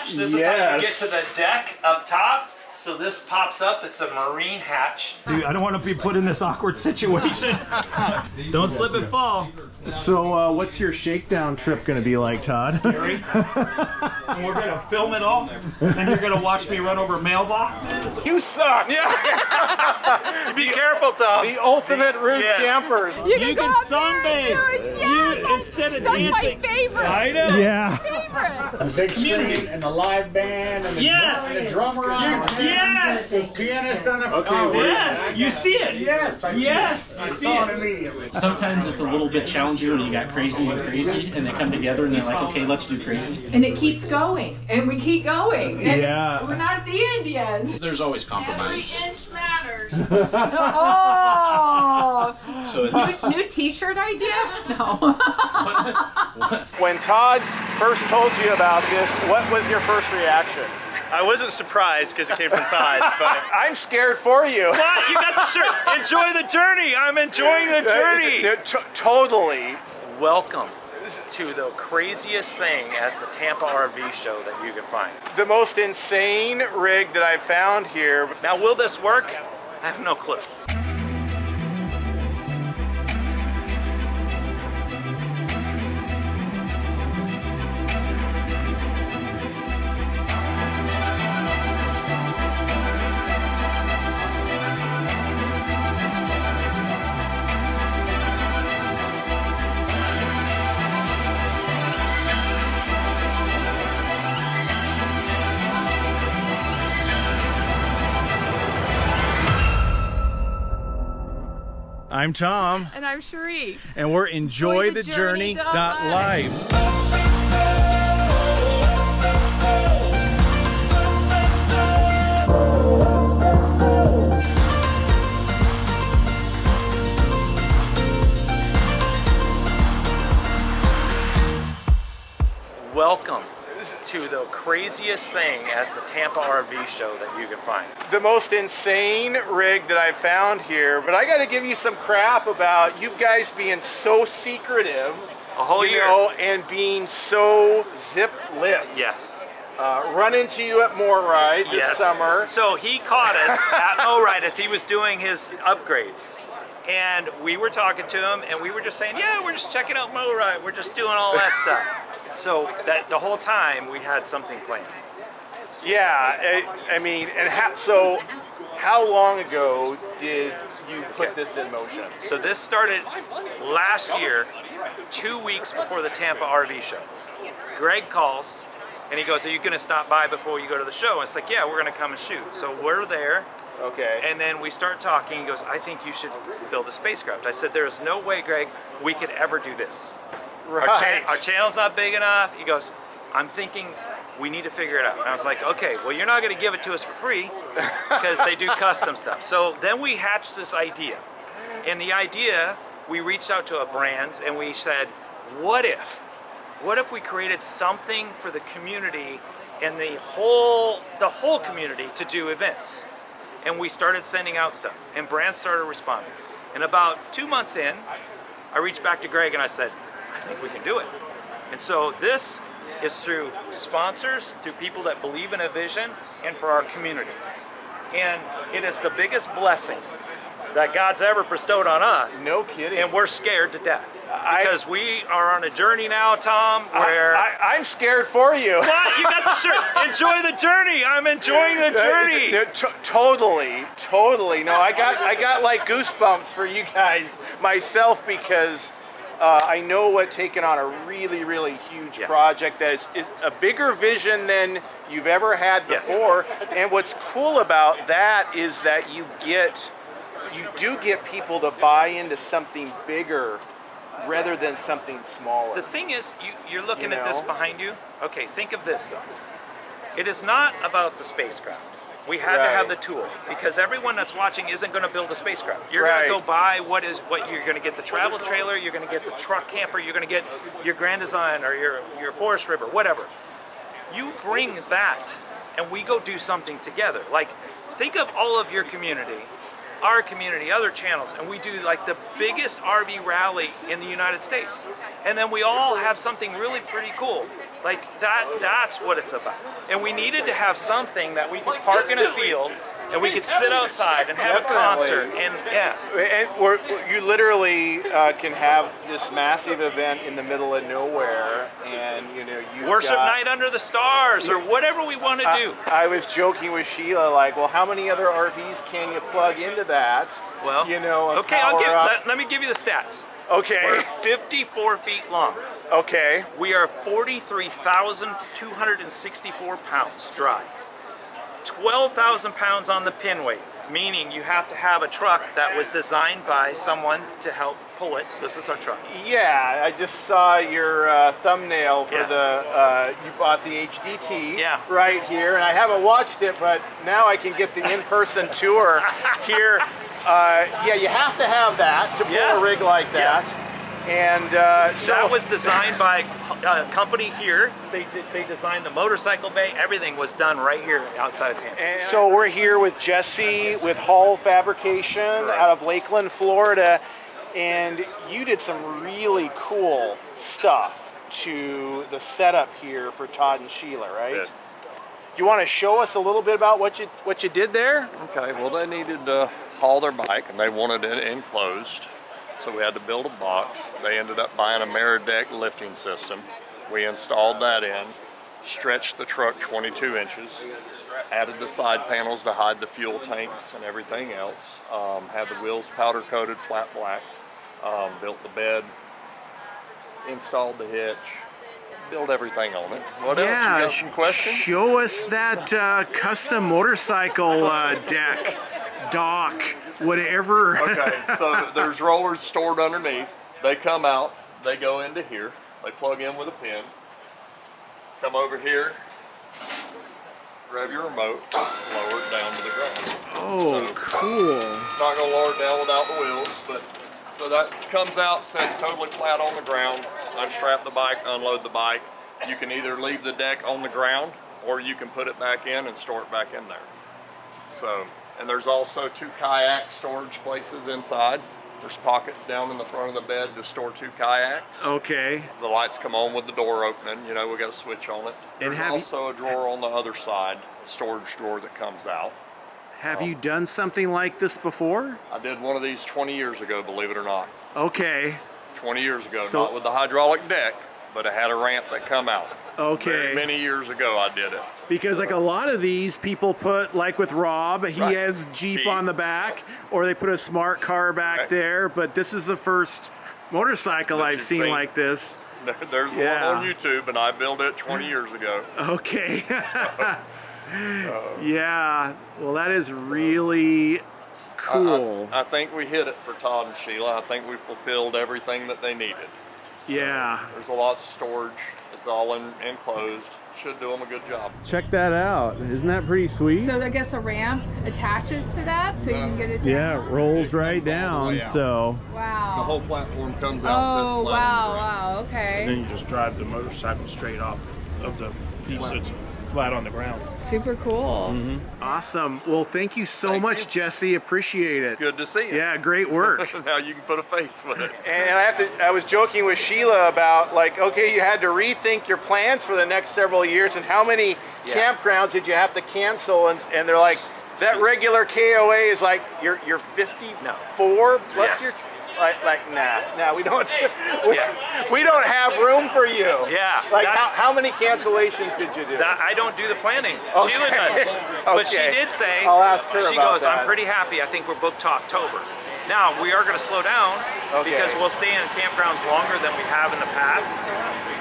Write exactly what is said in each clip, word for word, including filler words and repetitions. hatch. This yes. is how you get to the deck up top. So this pops up, it's a marine hatch. Dude, I don't want to be put in this awkward situation. Don't slip and fall. So uh, what's your shakedown trip gonna be like, Todd? Scary. And we're gonna film it all, and you're gonna watch me run over mailboxes. You suck! Yeah. Be careful, Tom. The ultimate root yeah. campers. You can, you can sunbathe. Yes, you, instead of that's dancing. That's my favorite. I know. Yeah. Favorite. The big screen and the live band and the, yes. drum, and the drummer on. Yes! The pianist on a okay, oh, yes! You see it! Yes! I see yes! It. I, I see saw it. it immediately. Sometimes it's a little bit challenging when you got crazy and crazy, and they come together and they're like, okay, let's do crazy. And it keeps going, and we keep going. And yeah. We're not at the end yet. There's always compromise. Every inch matters. Oh! So it's... New t-shirt idea? No. When Todd first told you about this, what was your first reaction? I wasn't surprised because it came from Todd, but... I'm scared for you. But you got the shirt. Enjoy the journey. I'm enjoying the journey. They're t totally. Welcome to the craziest thing at the Tampa R V show that you can find. The most insane rig that I've found here. Now, will this work? I have no clue. I'm Tom. And I'm Cheri. And we're Enjoy the Journey. Life. Welcome to the craziest thing at the Tampa R V show that you can find. The most insane rig that I've found here, but I gotta give you some crap about you guys being so secretive. A whole year. Know, and being so zip-lipped. Yes. Uh, run into you at MORryde this yes. summer. So he caught us at MORryde as he was doing his upgrades. And we were talking to him and we were just saying, yeah, we're just checking out MORryde. We're just doing all that stuff. So that the whole time we had something planned. Yeah, I, I mean, and ha so how long ago did you put this in motion? So this started last year, two weeks before the Tampa R V show. Greg calls and he goes, are you going to stop by before you go to the show? And it's like, yeah, we're going to come and shoot. So we're there. Okay. And then we start talking. He goes, I think you should build a spacecraft. I said, there is no way, Greg, we could ever do this. Right. Our, cha our channel's not big enough. He goes, I'm thinking we need to figure it out. And I was like, okay, well, you're not going to give it to us for free because they do custom stuff. So then we hatched this idea. And the idea, we reached out to a brand and we said, what if? What if we created something for the community and the whole, the whole community to do events? And we started sending out stuff and brands started responding. And about two months in, I reached back to Greg and I said, I think we can do it. And so this is through sponsors, through people that believe in a vision, and for our community. And it is the biggest blessing that God's ever bestowed on us. No kidding. And we're scared to death. Because I, we are on a journey now, Tom, where... I, I, I'm scared for you. But you got the shirt. Enjoy the journey. I'm enjoying the journey. They're t totally, totally. No, I got, I got like goosebumps for you guys, myself, because... Uh, I know what taking on a really, really huge yeah. project that is, is a bigger vision than you've ever had before. Yes. And what's cool about that is that you get, you do get people to buy into something bigger rather than something smaller. The thing is, you, you're looking you know? at this behind you. Okay, think of this though. It is not about the spacecraft. We had right. to have the tool because everyone that's watching isn't going to build a spacecraft. You're right. going to go buy what is what you're going to get the travel trailer, you're going to get the truck camper, you're going to get your Grand Design or your your Forest River, whatever. You bring that, and we go do something together. Like, think of all of your community our community, other channels, and we do like the biggest R V rally in the United States. And then we all have something really pretty cool. Like that, that's what it's about. And we needed to have something that we could park in a field and we could sit outside and have Definitely. a concert, and yeah. And we're, you literally uh, can have this massive event in the middle of nowhere, and you know, you worship got, night under the stars, or whatever we want to do. I, I was joking with Sheila, like, well, how many other R Vs can you plug into that? Well, you know, okay, I'll give. Let, let me give you the stats. Okay. We're fifty-four feet long. Okay. We are forty-three thousand two hundred sixty-four pounds dry. twelve thousand pounds on the pin weight, meaning you have to have a truck that was designed by someone to help pull it. So this is our truck. Yeah, I just saw your uh, thumbnail for yeah. the, uh, you bought the H D T yeah. right here, and I haven't watched it, but now I can get the in-person tour here. Uh, yeah, you have to have that to pull yeah. a rig like that. Yes. And uh, so that was designed by a company here. They did, they designed the motorcycle bay. Everything was done right here outside of Tampa. And so we're here with Jesse with Hull Fabrication right. out of Lakeland, Florida, and you did some really cool stuff to the setup here for Todd and Sheila, right? Good. You want to show us a little bit about what you what you did there? Okay. Well, they needed to haul their bike, and they wanted it enclosed. So we had to build a box. They ended up buying a Meridec lifting system. We installed that in, stretched the truck twenty-two inches, added the side panels to hide the fuel tanks and everything else, um, had the wheels powder coated flat black, um, built the bed, installed the hitch, build everything on it. What else? Yeah, you got some questions? Show us that uh, custom motorcycle uh, deck, dock, whatever. Okay, so there's rollers stored underneath. They come out, they go into here, they plug in with a pin, come over here, grab your remote, lower it down to the ground. Oh, so, cool. Not gonna lower it down without the wheels, but so that comes out, sits totally flat on the ground. Unstrap the bike, unload the bike. You can either leave the deck on the ground or you can put it back in and store it back in there. So. And there's also two kayak storage places inside. There's pockets down in the front of the bed to store two kayaks. Okay. The lights come on with the door opening. You know, we got a switch on it. There's and also you, a drawer on the other side, a storage drawer that comes out. Have um, you done something like this before? I did one of these twenty years ago, believe it or not. Okay. twenty years ago, so, not with the hydraulic deck, but it had a ramp that come out. Okay. Very many years ago I did it. Because like a lot of these people put, like with Rob, he right. has Jeep, Jeep on the back, or they put a smart car back okay. there, but this is the first motorcycle that I've seen, seen like this. There's yeah. one on YouTube, and I built it twenty years ago. Okay. So, uh, yeah, well that is really cool. I, I, I think we hit it for Todd and Sheila. I think we fulfilled everything that they needed. So yeah. There's a lot of storage. It's all in, enclosed. Should do them a good job. Check that out. Isn't that pretty sweet? So I guess the ramp attaches to that, so uh, you can get it down. Yeah, it rolls right down. So. Wow. The whole platform comes out. Oh, sits wow, wow, okay. And then you just drive the motorcycle straight off of the piece that's flat on the ground. Super cool. Mm-hmm. Awesome. Well, thank you so thank much, you. Jesse. Appreciate it. It's good to see you. Yeah, great work. Now you can put a face with it. And I have to. I was joking with Sheila about like, okay, you had to rethink your plans for the next several years, and how many yeah. campgrounds did you have to cancel? And and they're like, that regular K O A is like, you're you're fifty-four no. plus yes. your. Like, like, nah, nah, we don't, we, yeah. we don't have room for you. Yeah. Like, how, how many cancellations did you do? That, I don't do the planning. Okay. Sheila does. Okay. But she did say, I'll ask her she about goes, that. I'm pretty happy. I think we're booked to October. Now, we are going to slow down okay. because we'll stay in campgrounds longer than we have in the past.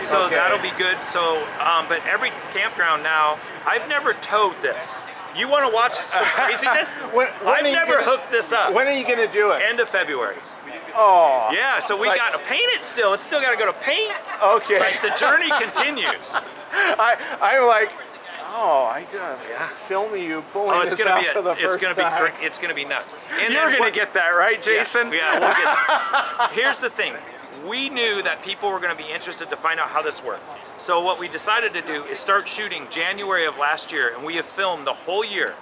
So okay. that'll be good. So, um, but every campground now, I've never towed this. You want to watch some craziness? when, when I've never gonna, hooked this up. When are you going to do it? End of February. Oh. Yeah, so we like, got to paint it still. It's still got to go to paint. Okay. Like the journey continues. I, I'm like, oh, I just yeah. film you pulling oh, it's this gonna out be a, for the it's first gonna be time. It's going to be nuts. And you're going to get that, right, Jason? Yeah, yeah we'll get that. Here's the thing. We knew that people were going to be interested to find out how this worked. So what we decided to do is start shooting January of last year, and we have filmed the whole year.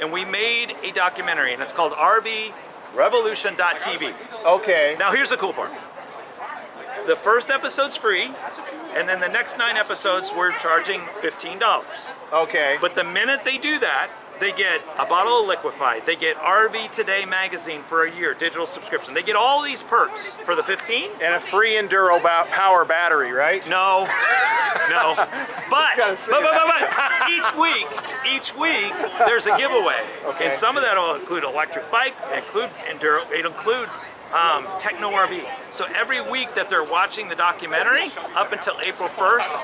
And we made a documentary, and it's called R V Revolution dot T V. Okay. Now here's the cool part. The first episode's free, and then the next nine episodes we're charging fifteen dollars. Okay. But the minute they do that, they get a bottle of Liquify, they get R V Today magazine for a year, digital subscription. They get all these perks for the fifteen. And a free Enduro Power battery, right? No, no. But, but, but, but, but, each week, each week, there's a giveaway. Okay. And some of that will include electric bike, include Enduro, it'll include um, TechnoRV. So every week that they're watching the documentary, up until April first,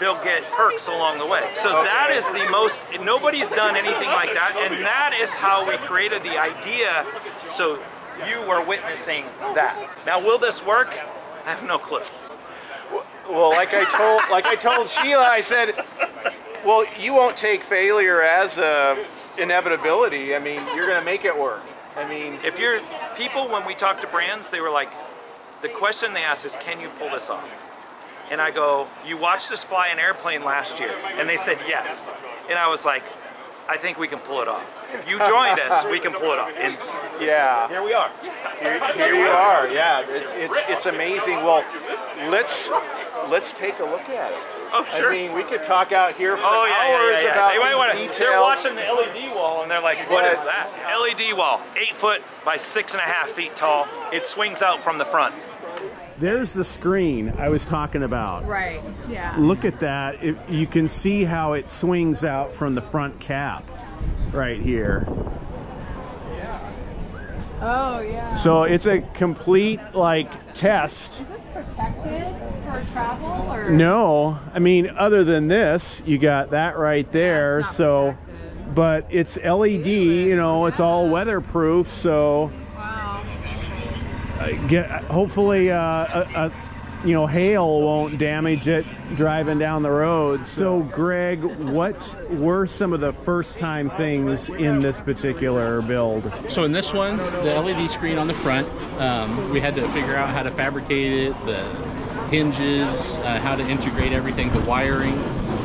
they'll get perks along the way. So okay. that is the most, nobody's done anything like that, and that is how we created the idea, so you are witnessing that. Now, will this work? I have no clue. Well, like I told, like I told Sheila, I said, well, you won't take failure as a inevitability. I mean, you're gonna make it work. I mean, if you're people, when we talk to brands, they were like, the question they ask is, can you pull this off? And I go, you watched us fly an airplane last year, and they said yes. And I was like, I think we can pull it off. If you joined us, we can pull it off. And yeah, here we are. Here, here you are. Yeah, it's, it's it's amazing. Well, let's let's take a look at it. Oh sure. I mean, we could talk out here for oh, yeah, hours yeah, yeah, yeah. about they might wanna, details. They're watching the L E D wall and they're like, what yeah. is that? L E D wall, eight foot by six and a half feet tall. It swings out from the front. There's the screen I was talking about. Right, yeah. Look at that. It, you can see how it swings out from the front cap right here. Yeah. Oh, yeah. So it's a complete, like, test. Is this protected for travel? Or? No. I mean, other than this, you got that right there. Yeah, so, protected. But it's L E D, you know, it's all weatherproof, so... Get, hopefully uh, a, a, you know, hail won't damage it driving down the road. So Greg, what were some of the first time things in this particular build? So in this one, the L E D screen on the front, um, we had to figure out how to fabricate it, the hinges, uh, how to integrate everything, the wiring,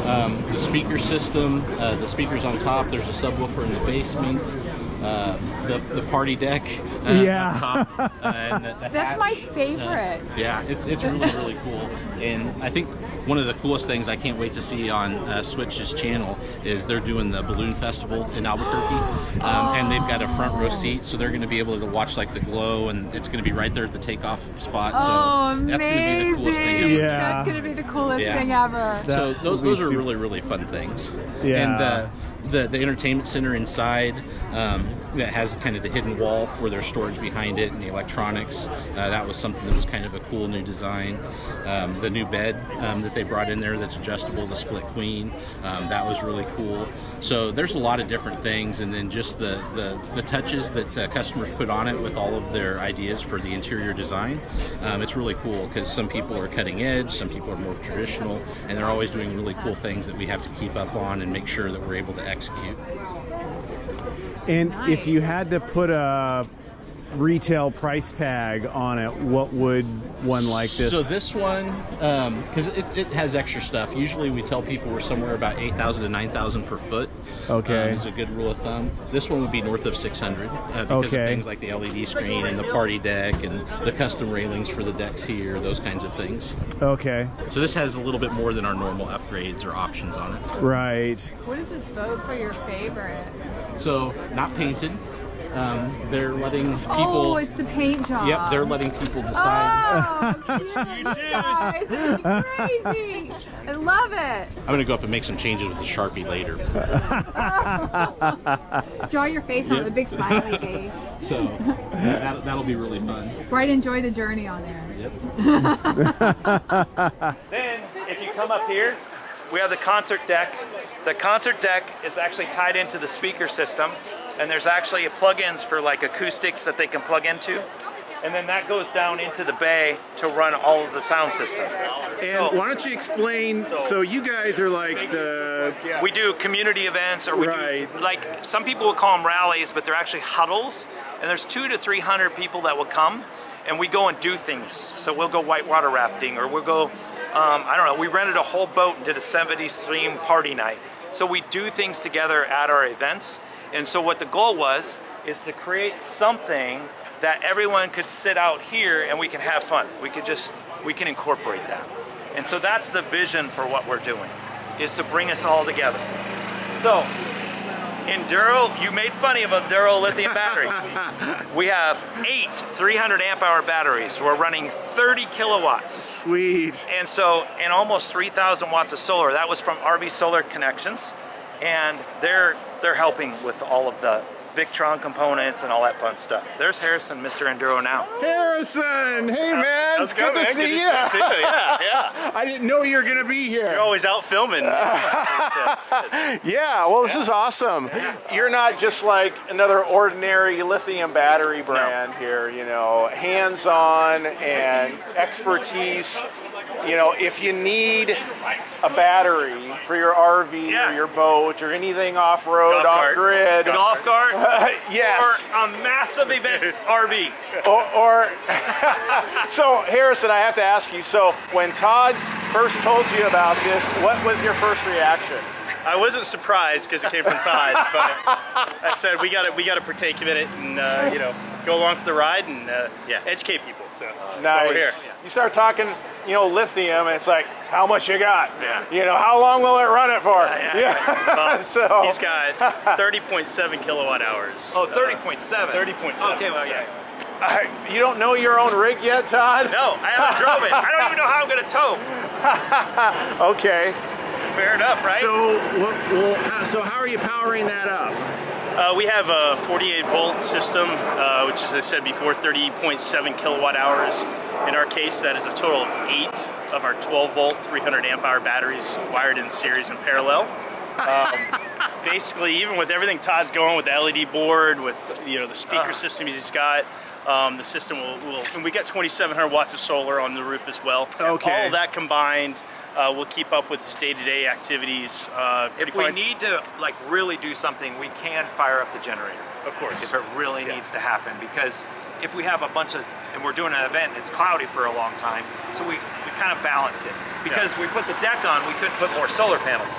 um, the speaker system, uh, the speakers on top, there's a subwoofer in the basement. Uh, the, the party deck uh, yeah. up top. Uh, and the, the That's my favorite. Uh, yeah, it's, it's really, really cool. And I think one of the coolest things I can't wait to see on uh, Switch's channel is they're doing the Balloon Festival in Albuquerque. Um, oh. And they've got a front row seat, so they're going to be able to watch like the glow, and it's going to be right there at the takeoff spot. So oh, that's going to be the coolest thing ever. Yeah. That's going to be the coolest yeah. thing ever. That so th those are really, really fun things. Yeah. And, uh, The, the entertainment center inside um, that has kind of the hidden wall where there's storage behind it and the electronics. Uh, that was something that was kind of a cool new design. Um, the new bed um, that they brought in there that's adjustable, the split queen, um, that was really cool. So there's a lot of different things, and then just the, the, the touches that uh, customers put on it with all of their ideas for the interior design. Um, it's really cool because some people are cutting edge, some people are more traditional, and they're always doing really cool things that we have to keep up on and make sure that we're able to execute. And nice. If you had to put a retail price tag on it, what would one like this? So this one, because um, it, it has extra stuff. Usually we tell people we're somewhere about eight thousand to nine thousand per foot. Okay. Um, is a good rule of thumb. This one would be north of six hundred uh, because okay. of things like the L E D screen and the party deck and the custom railings for the decks here, those kinds of things. Okay. So this has a little bit more than our normal upgrades or options on it. Right. What is this vote for your favorite? So not painted. Um, they're letting people. Oh, it's the paint job. Yep, they're letting people decide. Oh, you guys, this is crazy! I love it. I'm gonna go up and make some changes with the Sharpie later. Draw your face yep. on the big smiley face. So that, that'll be really fun. Right, enjoy the journey on there. Yep. Then, if you come up here, we have the concert deck. The concert deck is actually tied into the speaker system. And there's actually plugins for like acoustics that they can plug into. And then that goes down into the bay to run all of the sound system. And so, why don't you explain, so, so you guys are like the... Yeah. We do community events, or we right. do, like some people will call them rallies, but they're actually huddles. And there's two to three hundred people that will come, and we go and do things. So we'll go whitewater rafting, or we'll go, um, I don't know, we rented a whole boat and did a seventies theme party night. So we do things together at our events. And so what the goal was is to create something that everyone could sit out here and we can have fun. We could just, we can incorporate that. And so that's the vision for what we're doing, is to bring us all together. So, Enduro, you made funny of Enduro lithium battery. We have eight three hundred amp hour batteries. We're running thirty kilowatts. Sweet. And so, and almost three thousand watts of solar. That was from R V Solar Connections. And they're, they're helping with all of the Victron components and all that fun stuff. There's Harrison, Mister Enduro now. Harrison! Hey, man! It's good, good to see you! Yeah, yeah. I didn't know you were going to be here. You're always out filming. Yeah, well, this yeah. is awesome. Yeah. You're not just like another ordinary lithium battery brand no. here, you know, hands-on and expertise. You know, if you need a battery for your R V yeah. or your boat or anything off-road, off-grid. Golf cart? Uh, yes. Or a massive event R V. Or, or so, Harrison, I have to ask you, so when Todd first told you about this, what was your first reaction? I wasn't surprised because it came from Todd, but I said we gotta we gotta partake in it and uh, you know, go along for the ride and uh, yeah, educate people. So uh, nice. We're here. You start talking, you know, lithium, and it's like, how much you got? Yeah. You know, how long will it run it for? Yeah. yeah, yeah. Well, so he's got thirty point seven kilowatt hours. Oh, thirty point seven. Uh, thirty point seven. Okay, well, yeah. Uh, you don't know your own rig yet, Todd? No, I haven't drove it. I don't even know how I'm gonna tow. Okay. Fair enough, right? So, well, so how are you powering that up? Uh, we have a forty-eight volt system, uh, which, as I said before, thirty point seven kilowatt hours. In our case, that is a total of eight of our twelve volt, three hundred amp hour batteries wired in series and parallel. Um, basically, even with everything Todd's going with the L E D board, with you know the speaker uh. system he's got. Um, the system will, will, and we got twenty-seven hundred watts of solar on the roof as well. Okay. All that combined uh, will keep up with day-to-day activities. Uh, if we fun. need to like really do something, we can fire up the generator. Of course. If it really yeah. needs to happen, because if we have a bunch of, and we're doing an event, it's cloudy for a long time, so we, we kind of balanced it. Because yeah. we put the deck on, we couldn't put more solar panels.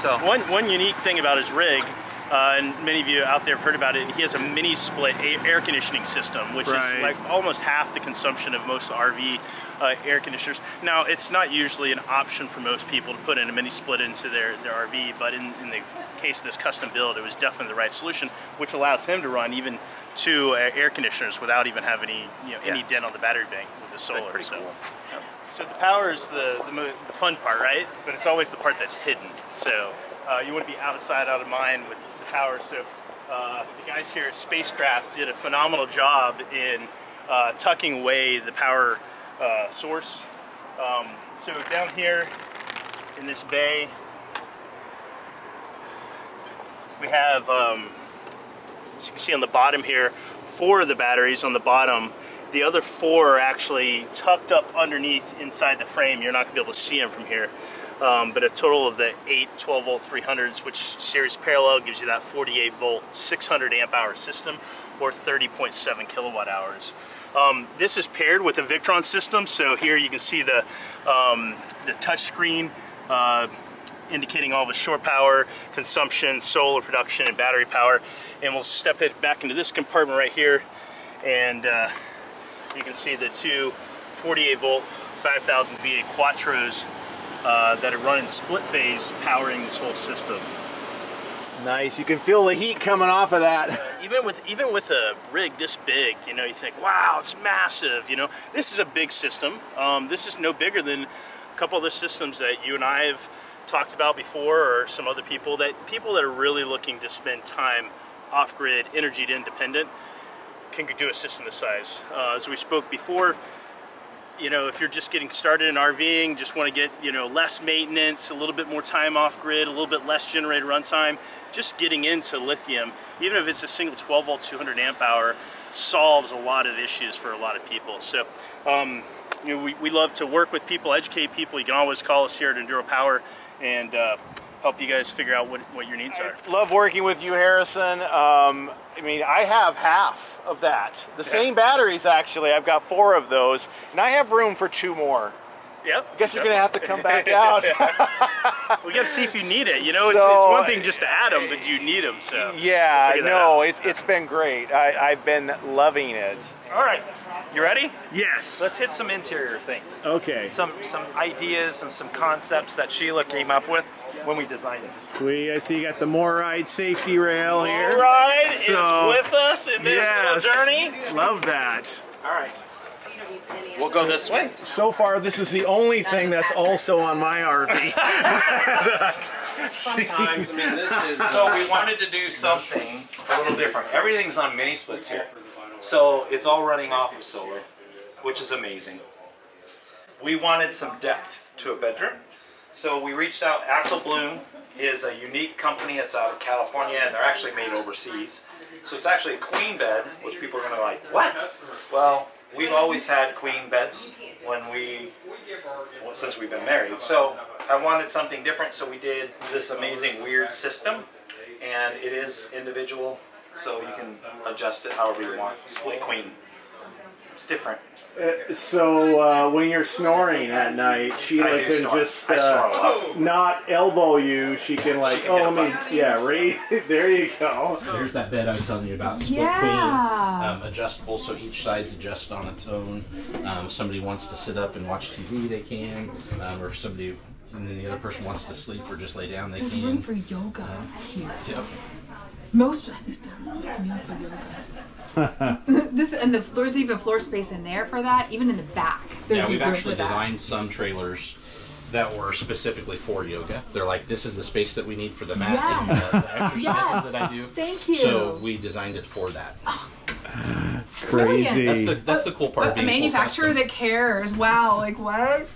So One, one unique thing about his rig, Uh, and many of you out there have heard about it, he has a mini split air conditioning system, which right. is like almost half the consumption of most R V uh, air conditioners. Now, it's not usually an option for most people to put in a mini split into their, their R V, but in, in the case of this custom build, it was definitely the right solution, which allows him to run even two uh, air conditioners without even having any, you know, yeah. any dent on the battery bank with the solar. Pretty so. Cool. Yep. So the power is the, the, the fun part, right? But it's always the part that's hidden. So uh, you want to be out of sight, out of mind with power. So uh, the guys here at SpaceCraft did a phenomenal job in uh, tucking away the power uh, source. Um, so down here in this bay, we have, um, as you can see on the bottom here, four of the batteries on the bottom. The other four are actually tucked up underneath inside the frame. You're not going to be able to see them from here. Um, but a total of the eight twelve volt three hundreds, which series parallel gives you that forty-eight volt six hundred amp hour system, or thirty point seven kilowatt hours. Um, this is paired with a Victron system, so here you can see the, um, the touch screen uh, indicating all the shore power, consumption, solar production, and battery power. And we'll step it back into this compartment right here, and uh, you can see the two forty-eight volt five thousand V A Quattros Uh, that are running split phase, powering this whole system. Nice. You can feel the heat coming off of that. even with even with a rig this big, you know, you think, wow, it's massive. You know, this is a big system. Um, this is no bigger than a couple other systems that you and I have talked about before, or some other people that people that are really looking to spend time off-grid, energy independent, can do a system this size. Uh, as we spoke before. You know, if you're just getting started in RVing, just want to get, you know, less maintenance, a little bit more time off grid, a little bit less generator runtime, just getting into lithium, even if it's a single twelve volt two hundred amp hour, solves a lot of issues for a lot of people. So, um, you know, we, we love to work with people, educate people. You can always call us here at Enduro Power and uh, help you guys figure out what, what your needs are. I love working with you, Harrison. Um, I mean, I have half of that. The yeah. same batteries, actually. I've got four of those, and I have room for two more. Yep. I guess yep. you're going to have to come back out. We got to see if you need it. You know, it's, so, it's one thing just to add them, but you need them. So yeah, we'll no, it's it's been great. I, I've been loving it. All right, you ready? Yes. Let's hit some interior things. Okay. Some some ideas and some concepts that Sheila came up with when we designed it. Sweet. I see you got the MORryde safety rail here. MORryde so, is with us in this yes, little journey. Love that. All right. We'll go this way. So far, this is the only thing that's also on my R V. Sometimes, I mean, this is... So we wanted to do something a little different. Everything's on mini splits here. So it's all running off of solar, which is amazing. We wanted some depth to a bedroom. So we reached out. Axel Bloom is a unique company. It's out of California, and they're actually made overseas. So it's actually a queen bed, which people are going to like, what? Well... We've always had queen beds when we, well, since we've been married. So I wanted something different, so we did this amazing weird system, and it is individual, so you can adjust it however you want. Split queen. It's different. Uh, so uh, when you're snoring at night, Sheila can snore. just uh, not elbow you. She can like, she can oh, let me, yeah, right there you go. So here's that bed I was telling you about, split yeah. queen, um, adjustable, so each side's adjusted on its own. Um, if somebody wants to sit up and watch T V, they can, um, or if somebody and then the other person wants to sleep or just lay down, they there's can. There's room for yoga um, here. Yep. Most of this don't have room for yoga. This and the there's even floor space in there for that, even in the back. Yeah, we've actually designed some trailers that were specifically for yoga. They're like, this is the space that we need for the mat yes. and the, the exercises yes. that I do. Thank you. So we designed it for that. Oh. Crazy. Brilliant. That's the that's the cool part. A, of being a manufacturer cool that cares. Wow. Like what?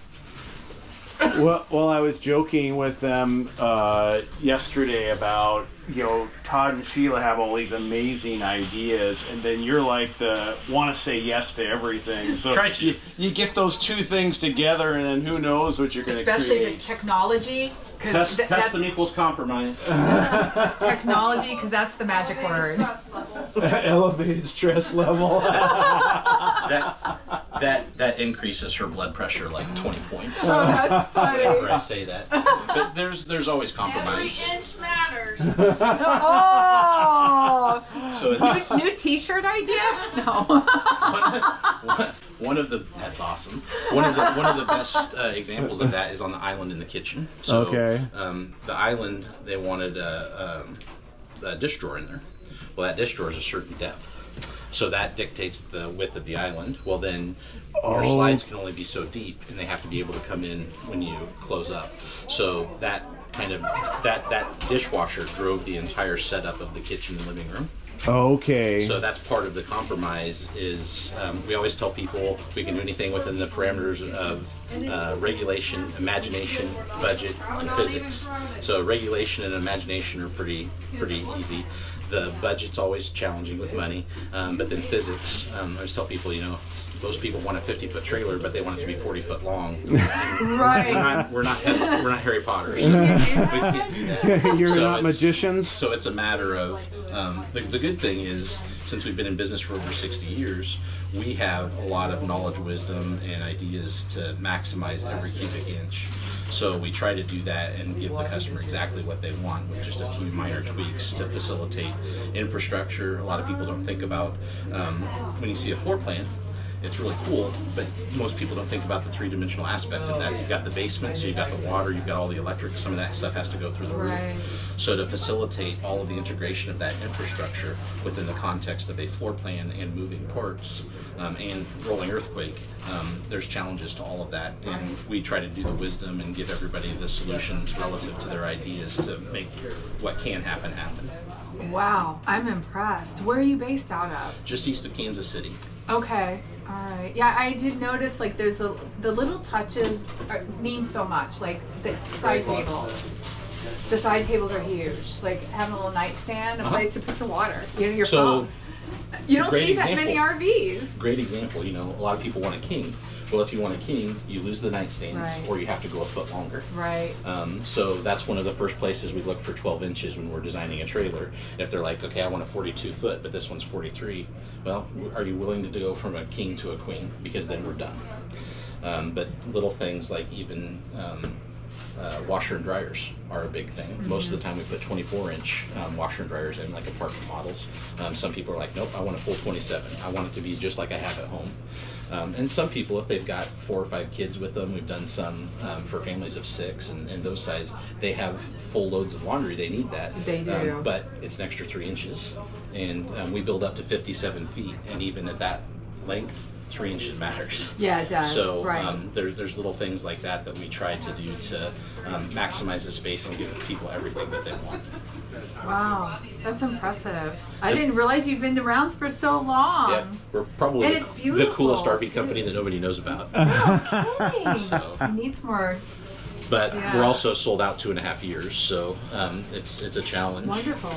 Well, well, I was joking with them uh, yesterday about, you know, Todd and Sheila have all these amazing ideas, and then you're like the want to say yes to everything. So Try to. You, you get those two things together, and then who knows what you're going to create. Especially with technology. Cause th custom that's, equals compromise. Uh, technology, because that's the magic word. Elevated stress level. that, that that increases her blood pressure like twenty points. Oh, that's funny. Whenever I say that. But there's there's always compromise. Every inch matters. Oh. So it's, new, new T-shirt idea? No. one, one, one of the that's awesome. One of the one of the best uh, examples of that is on the island in the kitchen. So okay. um, the island they wanted a, a, a dish drawer in there. Well, that dish drawer is a certain depth. So that dictates the width of the island. Well, then your oh. slides can only be so deep, and they have to be able to come in when you close up. So that kind of that that dishwasher drove the entire setup of the kitchen and living room. Okay. So that's part of the compromise. Is um, we always tell people we can do anything within the parameters of uh, regulation, imagination, budget, and physics. So regulation and imagination are pretty pretty easy. The budget's always challenging with money, um, but then physics. Um, I just tell people, you know, most people want a fifty-foot trailer, but they want it to be forty foot long. Right. We're not, we're not, we're not Harry Potter. So we can't do that. You're so not magicians. So it's a matter of um, the, the good thing is, since we've been in business for over sixty years, we have a lot of knowledge, wisdom, and ideas to maximize every cubic inch. So we try to do that and give the customer exactly what they want with just a few minor tweaks to facilitate infrastructure. A lot of people don't think about um, when you see a floor plan, it's really cool, but most people don't think about the three-dimensional aspect of that. You've got the basement, so you've got the water, you've got all the electric, some of that stuff has to go through the roof. So to facilitate all of the integration of that infrastructure within the context of a floor plan and moving parts um, and rolling earthquake, um, there's challenges to all of that. And we try to do the wisdom and give everybody the solutions relative to their ideas to make what can happen happen. Wow, I'm impressed. Where are you based out of? Just east of Kansas City. Okay. All right. Yeah, I did notice like there's the the little touches are, mean so much. Like the side tables, the side tables are huge. Like having a little nightstand, a uh-huh. place to put your water, you know, your so, phone. You don't see example. that many R Vs. Great example. You know, a lot of people want a king. Well, if you want a king, you lose the nightstands, right. or you have to go a foot longer. Right. Um, so that's one of the first places we look for twelve inches when we're designing a trailer. If they're like, okay, I want a forty-two foot, but this one's forty-three. Well, are you willing to go from a king to a queen? Because then we're done. Um, but little things like even um, uh, washer and dryers are a big thing. Mm-hmm. Most of the time we put twenty-four inch um, washer and dryers in, like apartment models. Um, some people are like, nope, I want a full twenty-seven. I want it to be just like I have at home. Um, and some people, if they've got four or five kids with them, we've done some um, for families of six, and, and those size, they have full loads of laundry. They need that. They do. Um, but it's an extra three inches. And um, we build up to fifty-seven feet. And even at that length, three inches matters. Yeah, it does. So right. um, there, there's little things like that that we try to do to um, maximize the space and give people everything that they want. Wow, that's impressive. I it's, didn't realize you've been around for so long. Yeah, we're probably and it's the coolest R V company that nobody knows about. Okay. So. Needs more. But yeah. We're also sold out two and a half years, so um, it's it's a challenge. Wonderful.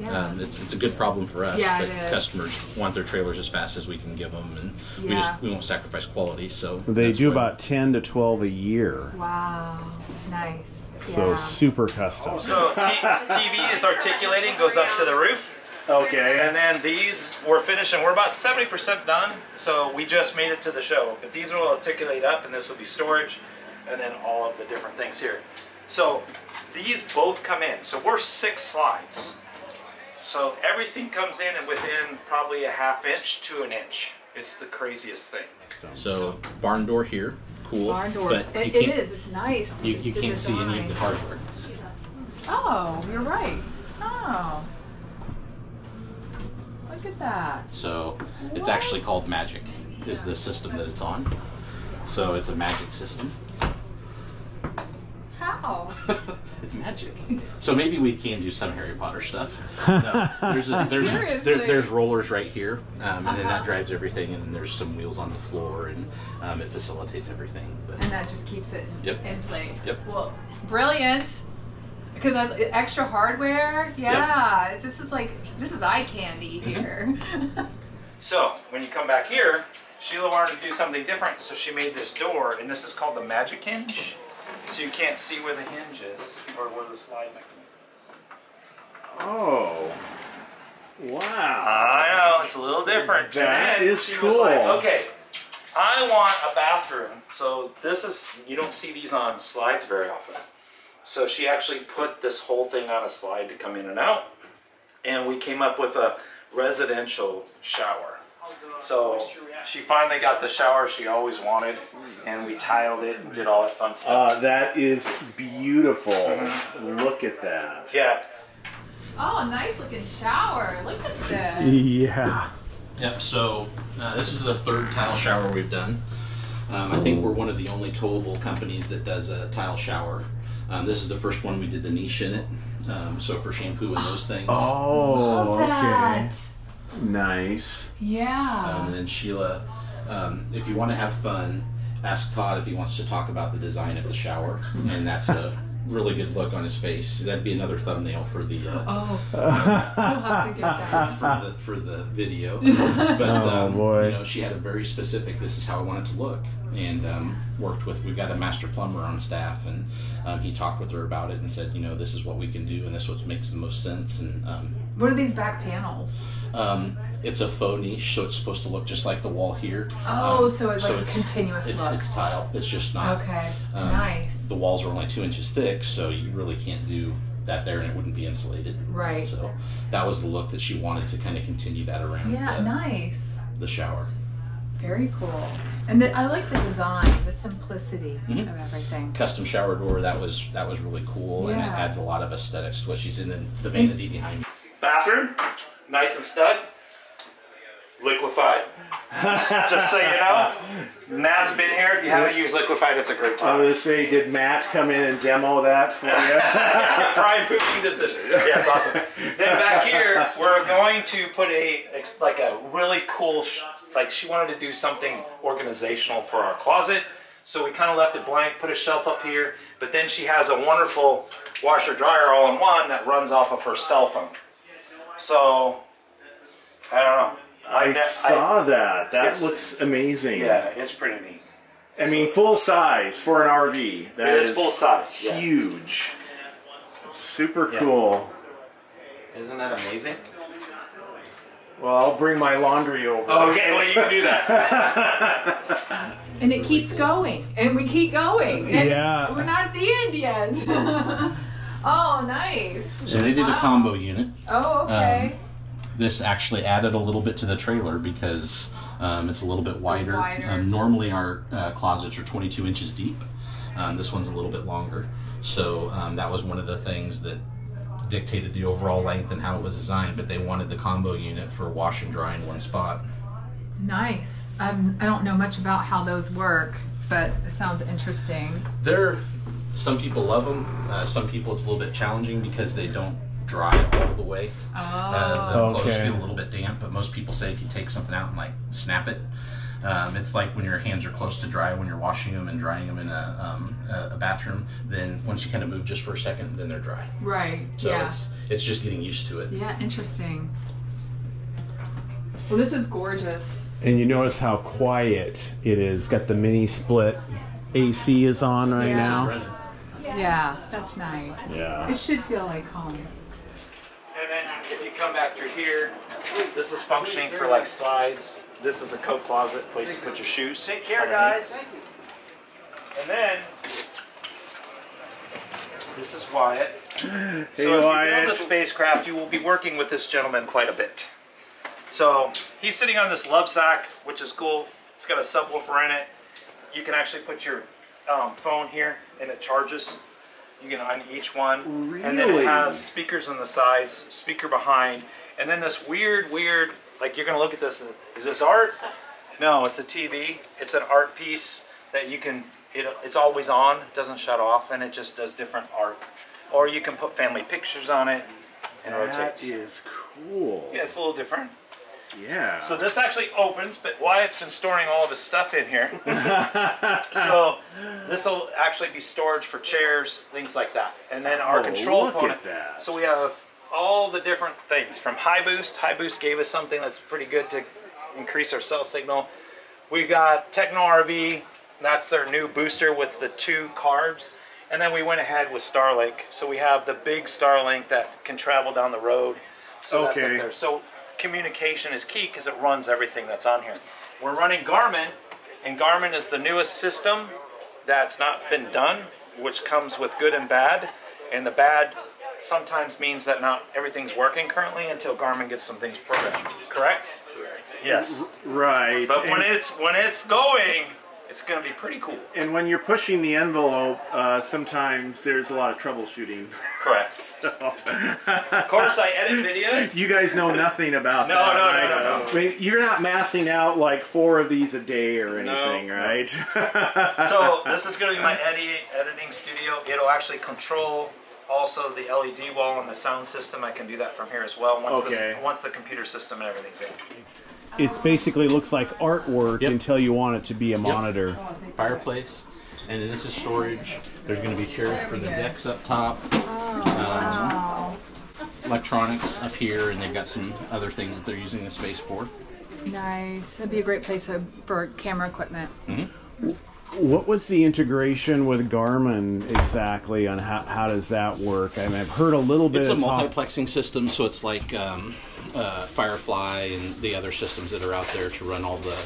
Yeah. Um, it's it's a good problem for us. Yeah, but it customers want their trailers as fast as we can give them, and yeah. we just we won't sacrifice quality. So they do about ten to twelve a year. Wow, nice. So yeah. Super custom. So t TV is articulating, goes up to the roof. Okay. And then these we're finishing. We're about seventy percent done. So we just made it to the show. But these will articulate up, and this will be storage, and then all of the different things here. So these both come in. So we're six slides. So everything comes in and within probably a half inch to an inch. It's the craziest thing. So barn door here, cool. Barn door, but it, it is, it's nice. You, you can't design. see any of the hardware. Oh, you're right. Oh. Look at that. So what? It's actually called Magic, is the system that it's on. So it's a magic system. How? It's magic. So maybe we can do some Harry Potter stuff. No, there's a, there's, there, there's rollers right here, um, and uh-huh. then that drives everything, and then there's some wheels on the floor, and um, it facilitates everything. But, and that just keeps it yep. in place. Yep. Well, brilliant. Because extra hardware, yeah. Yep. This is like this is eye candy here. Mm-hmm. So when you come back here, Sheila wanted to do something different, so she made this door, and this is called the Magic Hinge. So you can't see where the hinge is, or where the slide mechanism is. Oh. Wow. I know, it's a little different. That and is she cool. Was like, okay, I want a bathroom. So this is, you don't see these on slides very often. So she actually put this whole thing on a slide to come in and out. And we came up with a residential shower. So she finally got the shower she always wanted, and we tiled it and did all that fun stuff. Uh, that is beautiful. Look at that. Yeah. Oh, nice looking shower. Look at this. Yeah. Yep, so uh, this is the third tile shower we've done. Um, I think we're one of the only towable companies that does a tile shower. Um, this is the first one we did the niche in it, um, so for shampoo and those things. Oh, okay. That. Nice. Yeah. Um, and then Sheila, um, if you want to have fun, ask Todd if he wants to talk about the design of the shower, and that's a really good look on his face. That'd be another thumbnail for the uh, oh, uh, we'll have to get that for the for the video. But oh, um, boy. You know, she had a very specific. This is how I want it to look, and um, worked with. We've got a master plumber on staff, and um, he talked with her about it and said, you know, this is what we can do, and this is what makes the most sense. And um, what are these back panels? Um, it's a faux niche, so it's supposed to look just like the wall here. Oh, um, so it's so like it's, a continuous it's, look. It's tile. It's just not. Okay, um, nice. The walls are only two inches thick, so you really can't do that there, and it wouldn't be insulated. Right. So that was the look that she wanted to kind of continue that around. Yeah, the, nice. The shower. Very cool. And the, I like the design, the simplicity mm-hmm. of everything. Custom shower door, that was that was really cool, yeah. and it adds a lot of aesthetics to what she's in, and the vanity mm-hmm. behind me. Bathroom. Nice and stud, Liquify, just so you know. Matt's been here. If you haven't used Liquify, that's a great time. I was going to say, did Matt come in and demo that for you? Prime pooping decision. Yeah, it's awesome. Then back here, we're going to put a, like a really cool, sh like she wanted to do something organizational for our closet. So we kind of left it blank, put a shelf up here. But then she has a wonderful washer dryer all in one that runs off of her cell phone. So, I don't know. I, I saw I, that. That looks amazing. Yeah, it's pretty neat. I so, mean, full size for an R V. That it is, is full size. Huge. Yeah. Super yeah. cool. Isn't that amazing? Well, I'll bring my laundry over. Okay, well, you can do that. And it keeps going, and we keep going. And yeah. We're not at the end yet. Oh, nice. So they did wow. a combo unit. Oh, okay. Um, this actually added a little bit to the trailer because um, it's a little bit wider. wider. Um, normally our uh, closets are twenty-two inches deep. Um, this one's a little bit longer. So um, that was one of the things that dictated the overall length and how it was designed, but they wanted the combo unit for wash and dry in one spot. Nice. Um, I don't know much about how those work, but it sounds interesting. There, some people love them. Uh, some people it's a little bit challenging because they don't dry all the way. Oh. Uh, the clothes okay. feel a little bit damp, but most people say if you take something out and like snap it, um, it's like when your hands are close to dry when you're washing them and drying them in a, um, a bathroom. Then once you kind of move just for a second, then they're dry. Right. So yeah. it's it's just getting used to it. Yeah, interesting. Well, this is gorgeous. And you notice how quiet it is. Got the mini split. A C is on right yeah. now. Yeah, that's nice. Yeah. It should feel like home. And then if you come back through here, this is functioning for like slides. This is a coat closet, place to put your shoes. Take care, guys. And then this is Wyatt. Hey, so if Wyatt. you build a spacecraft, you will be working with this gentleman quite a bit. So he's sitting on this love sack, which is cool. It's got a subwoofer in it. You can actually put your um, phone here and it charges. You can on each one. Really? And then it has speakers on the sides, speaker behind, and then this weird, weird, like you're gonna look at this, is this art? No, it's a T V. It's an art piece that you can, it, it's always on, doesn't shut off, and it just does different art. Or you can put family pictures on it and rotate. That is cool. Yeah, it's a little different. Yeah. So this actually opens, but Wyatt's been storing all of his stuff in here. So this will actually be storage for chairs, things like that. And then our oh, control look component. At that. So we have all the different things from High Boost. High Boost gave us something that's pretty good to increase our cell signal. We've got TechnoRV. That's their new booster with the two cards. And then we went ahead with Starlink. So we have the big Starlink that can travel down the road. So okay. that's up there. So communication is key because it runs everything that's on here. We're running Garmin, and Garmin is the newest system that's not been done, which comes with good and bad, and the bad sometimes means that not everything's working currently until Garmin gets some things programmed, correct? Yes. Right. But and when it's when it's going, it's going to be pretty cool. And when you're pushing the envelope, uh, sometimes there's a lot of troubleshooting. Correct. So. Of course, I edit videos. You guys know nothing about no, that. No, right? no, no, no. I mean, you're not massing out like four of these a day or anything, no, right? No. So this is going to be my edit editing studio. It'll actually control also the L E D wall and the sound system. I can do that from here as well once, okay. this, once the computer system and everything's in. It basically looks like artwork yep. until you want it to be a monitor. Yep. Fireplace, and this is storage. There's going to be chairs for the decks up top. Oh, um, wow. Electronics up here, and they've got some other things that they're using the space for. Nice. That'd be a great place for camera equipment. Mm-hmm. What was the integration with Garmin exactly, on how, how does that work? I mean, I've heard a little bit. It's a multiplexing system, so it's like um, uh, Firefly and the other systems that are out there to run all the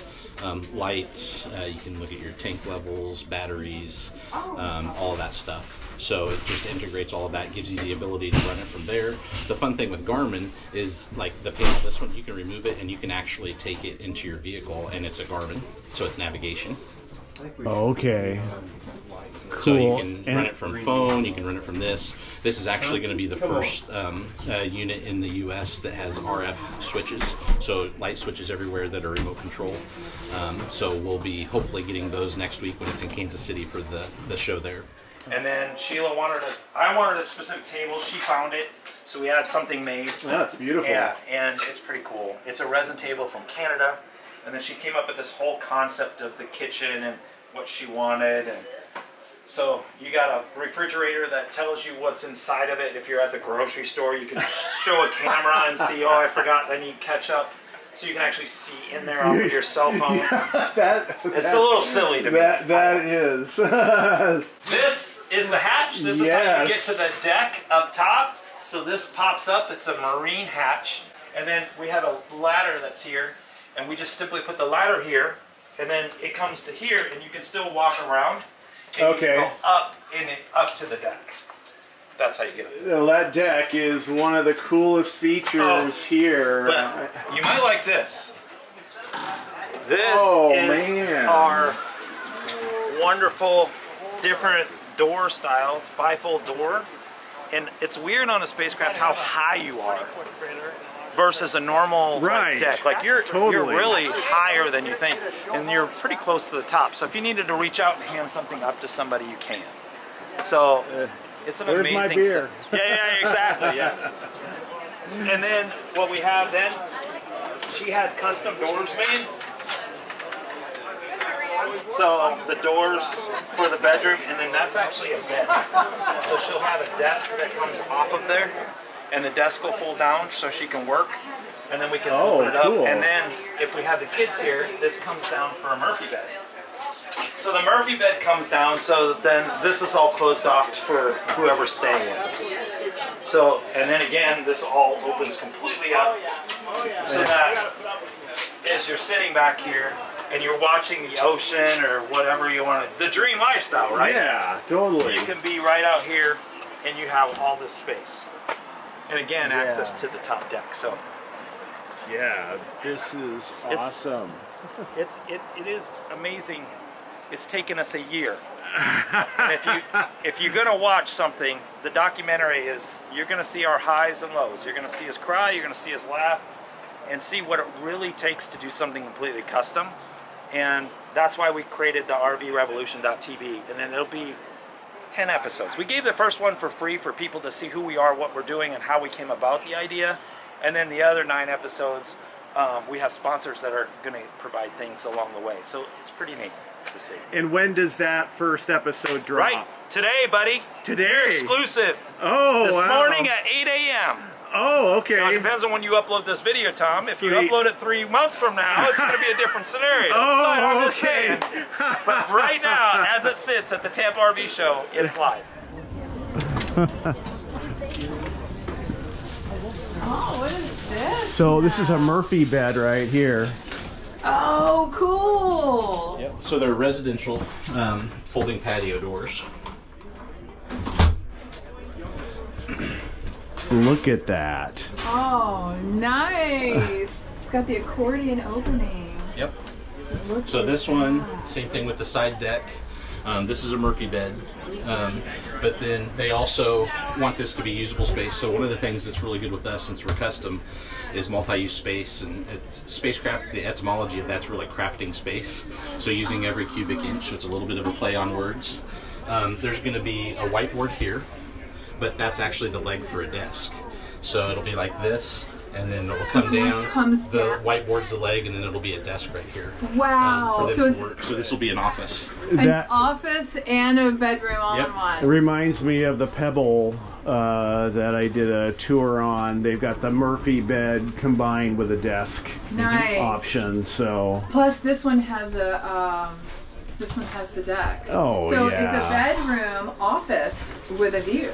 um, lights. Uh, you can look at your tank levels, batteries, um, all that stuff. So it just integrates all of that, gives you the ability to run it from there. The fun thing with Garmin is like the panel, this one, you can remove it and you can actually take it into your vehicle, and it's a Garmin, so it's navigation. Oh, okay. Cool. So you can and run it from phone, you can run it from this. This is actually going to be the first um, uh, unit in the U S that has R F switches, so light switches everywhere that are remote control. Um, so we'll be hopefully getting those next week when it's in Kansas City for the, the show there. And then Sheila wanted a, I wanted a specific table, she found it, so we had something made. Oh, that's beautiful. Yeah, and it's pretty cool. It's a resin table from Canada. And then she came up with this whole concept of the kitchen and what she wanted. And so you got a refrigerator that tells you what's inside of it. If you're at the grocery store, you can show a camera and see, oh, I forgot I need ketchup. So you can actually see in there with your cell phone. Yeah, that, it's that, a little silly to me. That, that is. This is the hatch. This yes. is how you get to the deck up top. So this pops up. It's a marine hatch. And then we have a ladder that's here. And we just simply put the ladder here, and then it comes to here, and you can still walk around. And okay. You can go up in it, up to the deck. That's how you get it. That deck is one of the coolest features oh, here. But you might like this. This oh, is man. our wonderful, different door style. It's a bifold door. And it's weird on a spacecraft how high you are versus a normal right. like, deck. Like you're, totally. you're really higher than you think, and you're pretty close to the top. So if you needed to reach out and hand something up to somebody, you can. So it's an Where's amazing my beer? Yeah, yeah, exactly, yeah. And then what we have then, she had custom doors made. So the doors for the bedroom, and then that's actually a bed. So she'll have a desk that comes off of there, and the desk will fold down so she can work, and then we can oh, open it up. Cool. And then if we have the kids here, this comes down for a Murphy bed. So the Murphy bed comes down, so then this is all closed off for whoever's staying with us. So, and then again, this all opens completely up, so that as you're sitting back here, and you're watching the ocean or whatever you want to, the dream lifestyle, right? Yeah, totally. You can be right out here and you have all this space. And again, yeah. access to the top deck, so. Yeah, this is awesome. It's, it's it, it is amazing. It's taken us a year. And if, you, if you're gonna watch something, the documentary is, you're gonna see our highs and lows. You're gonna see us cry, you're gonna see us laugh, and see what it really takes to do something completely custom. And that's why we created the R V Revolution dot T V, and then it'll be ten episodes. We gave the first one for free for people to see who we are, what we're doing, and how we came about the idea. And then the other nine episodes, um, we have sponsors that are going to provide things along the way. So it's pretty neat to see. And when does that first episode drop? Right today, buddy. Today. They're exclusive. Oh, this wow. morning at eight A M Oh, okay. Now, it depends on when you upload this video, Tom. If Sweet. you upload it three months from now, it's going to be a different scenario. Oh, but I'm just saying. But right now, as it sits at the Tampa R V show, it's live. Oh, what is this? So this is a Murphy bed right here. Oh, cool. Yep. So they're residential um, folding patio doors. Look at that. Oh, nice. It's got the accordion opening. Yep. Look so this that. one, same thing with the side deck. Um, this is a Murphy bed. Um, but then they also want this to be usable space. So one of the things that's really good with us, since we're custom, is multi-use space. And it's spacecraft, the etymology of that's really crafting space. So using every cubic inch, so it's a little bit of a play on words. Um, there's going to be a whiteboard here, but that's actually the leg for a desk. So it'll be like this, and then it'll come the down, comes the down. whiteboard's the leg, and then it'll be a desk right here. Wow. Um, so, it's, so this will be an office. An that, office and a bedroom all yep. in one. It reminds me of the Pebble uh, that I did a tour on. They've got the Murphy bed combined with a desk nice. option. So. Plus this one has a, um, this one has the deck. Oh, so yeah. it's a bedroom office with a view.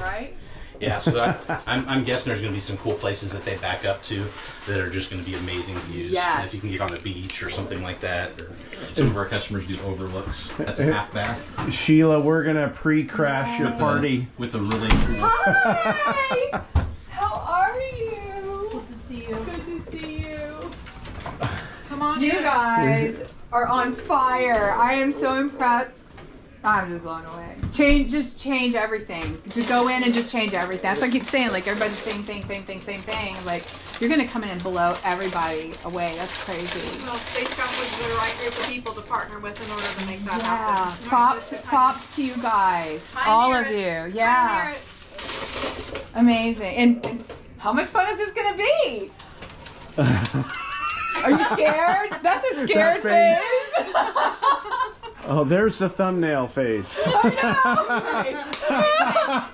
Right? Yeah, so I, I'm, I'm guessing there's going to be some cool places that they back up to that are just going to be amazing views. Yes. And if you can get on a beach or something like that, or some of our customers do overlooks. That's a half bath. Sheila, we're going to pre-crash your party. A, with a really cool... Hi! How are you? Good to see you. Good to see you. Come on. You guys are on fire. I am so impressed. I'm just blown away. Change, just change everything. Just go in and just change everything. That's what I keep saying. Like everybody's same thing, same thing, same thing. Like you're gonna come in and blow everybody away. That's crazy. Well, Spacecraft was the right group of people to partner with in order to make that yeah. happen. Yeah. Props, to props to you guys, Pioneer all of it. you. Yeah. Amazing. And, and how much fun is this gonna be? Are you scared? That's a scared that face. Oh, there's the thumbnail face. Oh, no.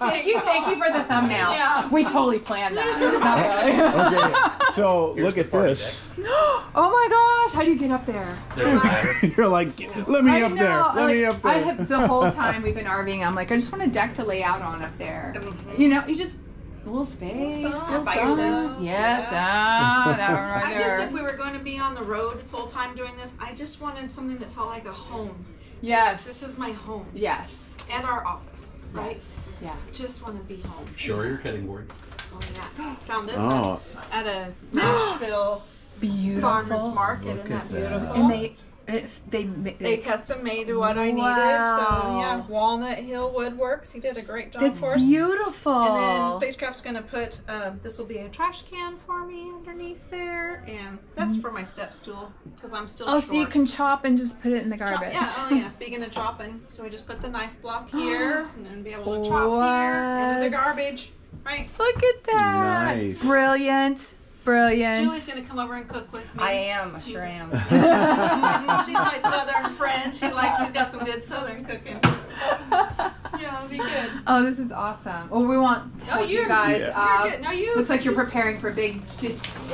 Thank you, thank you for the thumbnail. Yeah. We totally planned that. Okay, so Here's look at this. Deck. Oh my gosh, how do you get up there? You're like, let me I up know. there, let like, me up there. I have the whole time we've been RVing, I'm like, I just want a deck to lay out on up there. You know, you just, A little space. Little sun. Little sun. Yes, yeah. ah, that one right there. I just, if we were going to be on the road full time doing this, I just wanted something that felt like a home. Yes. This is my home. Yes. And our office, right? Yeah. Just want to be home. Sure, your cutting board. Oh yeah. Found this oh. at, at a Nashville beautiful. farmer's market. Isn't that beautiful? And they They, they, they custom made what I needed, wow. so yeah, Walnut Hill Woodworks, he did a great job for us. It's beautiful. And then Spacecraft's going to put, uh, this will be a trash can for me underneath there, and that's for my step stool, because I'm still Oh, short. So you can chop and just put it in the garbage. Chop, yeah, oh yeah, speaking of chopping, so we just put the knife block here, and then be able to chop what? here, into the garbage, right? Look at that. Nice. Brilliant. Brilliant. Julie's going to come over and cook with me. I am. I sure am. Yeah. She's my southern friend. She likes, she's got some good southern cooking. Yeah, it'll be good. Oh, this is awesome. Well, we want oh, you guys yeah. uh, you're good. No, you. Looks like you're preparing for a big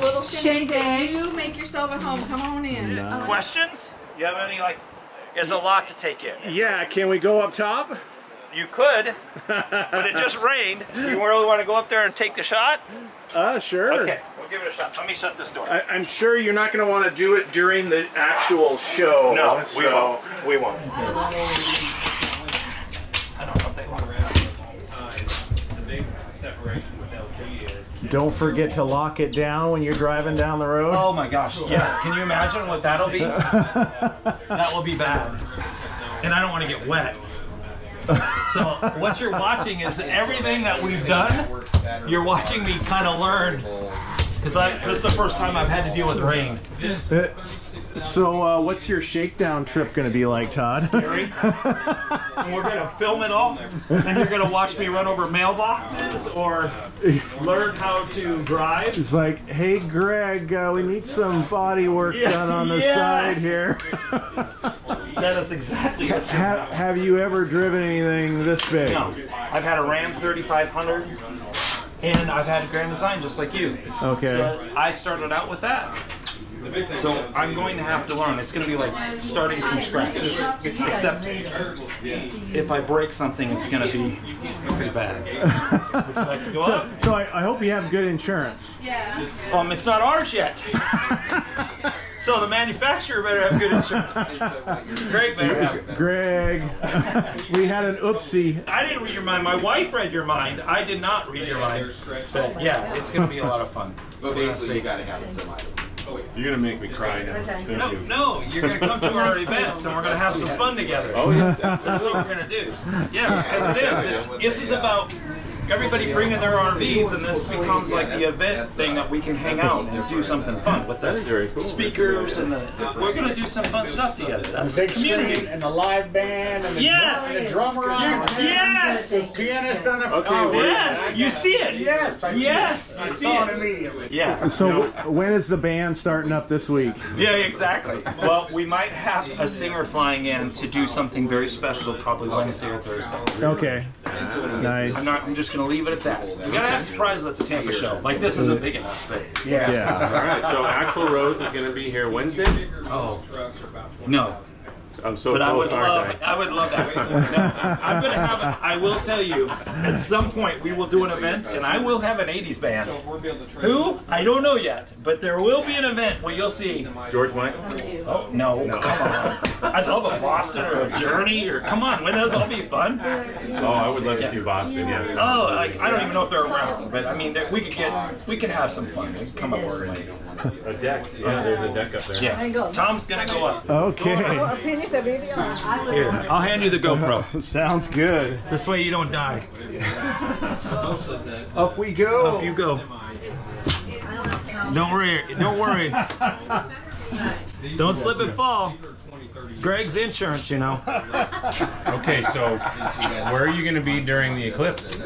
little shindig. shindig. You make yourself at home. Come on in. No. Questions? You have any, like, there's a lot to take in. Yeah, can we go up top? You could, but it just rained. You really want to go up there and take the shot? Uh, sure. Okay, we'll give it a shot. Let me shut this door. I, I'm sure you're not going to want to do it during the actual show. No, so. we won't. We won't. I don't know if they want to wrap it. The big separation with L G is... Don't forget to lock it down when you're driving down the road. Oh my gosh, yeah. Can you imagine what that'll be? That will be bad. And I don't want to get wet. So what you're watching is everything that we've done. You're watching me kind of learn, because this is the first time I've had to deal with rain. So uh, what's your shakedown trip going to be like, Todd? Scary. And we're going to film it all, and you're going to watch me run over mailboxes or learn how to drive. It's like, hey, Greg, uh, we need some body work yeah, done on the yes. side here. That is exactly what's going on. Have you ever driven anything this big? No. I've had a Ram thirty-five hundred, and I've had a Grand Design just like you. Okay. So I started out with that. So I'm going to have to learn. It's going to be like starting from scratch. Except if I break something, it's going to be pretty bad. Would you like to go so, up? So I, I hope you have good insurance. Yeah. Um, it's not ours yet. So the manufacturer better have good insurance. Greg better have it. Greg, we had an oopsie. I didn't read your mind. My wife read your mind. I did not read your mind. But yeah, it's going to be a lot of fun. But basically, you got to have a semi. You're going to make me cry now. Thank no, you. no, you're going to come to our events and we're going to have some fun together. Oh, yeah. That's what we're going to do. Yeah, because it is. It's, this is about everybody bringing their R Vs, and this becomes like the event thing that we can hang out and do something fun with the speakers and the. We're going to do some fun stuff together. That's the community. And the live band and the, yes. drum, and the drummer on you're, Yes! And the pianist on the okay, oh, Yes! You see it! Yes! I see yes! It. I saw it. it immediately. Yeah. So, when is the band starting up this week? Yeah, exactly. Well, we might have a singer flying in to do something very special, probably Wednesday or Thursday. Okay. Nice. I'm, not, I'm just going to leave it at that. We got to have surprises at the Tampa show. Like, this isn't big enough. But yeah. yeah. All right. So, Axel Rose is going to be here Wednesday? Oh. No. I'm so but I would love, I? I would love that. Now, I'm gonna have. A, I will tell you, at some point we will do an event, and I will have an eighties band. Who? I don't know yet, but there will be an event where you'll see George Michael. Oh no! no. Come on. I'd love a Boston or a Journey or come on. Wouldn't those all be fun? Oh, I would love to see Boston. Yes. Oh, like I don't even know if they're around, but I mean we could get, we could have some fun. We could come up over a deck. Yeah, there's a deck up there. Yeah. Tom's gonna go up. Okay. The video. Here, I'll hand you the GoPro. Sounds good. This way you don't die. Up we go. Up you go. Don't worry. Don't worry. Don't slip and fall. Greg's insurance, you know. Okay, so where are you going to be during the eclipse?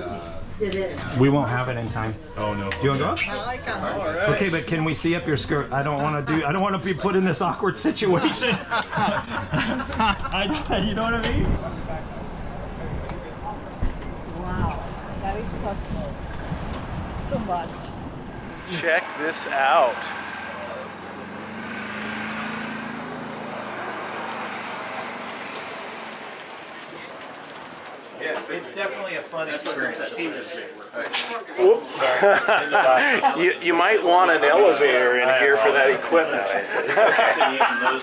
We won't have it in time. Oh no! You want to go? Up? I like that. Right. Okay, but can we see up your skirt? I don't want to do. I don't want to be put in this awkward situation. I, you know what I mean? Wow, that is so cool. So much. Check this out. Yes, it's definitely a fun experience. Whoop. you, you might want an elevator in here for that equipment.